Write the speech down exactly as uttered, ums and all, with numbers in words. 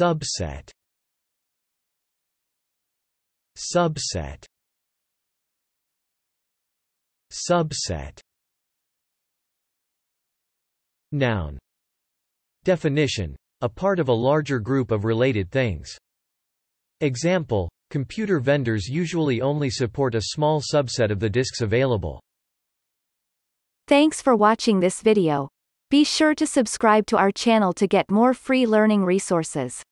subset, subset, subset. Noun. Definition: a part of a larger group of related things. Example: computer vendors usually only support a small subset of the disks available. Thanks for watching this video. Be sure to subscribe to our channel to get more free learning resources.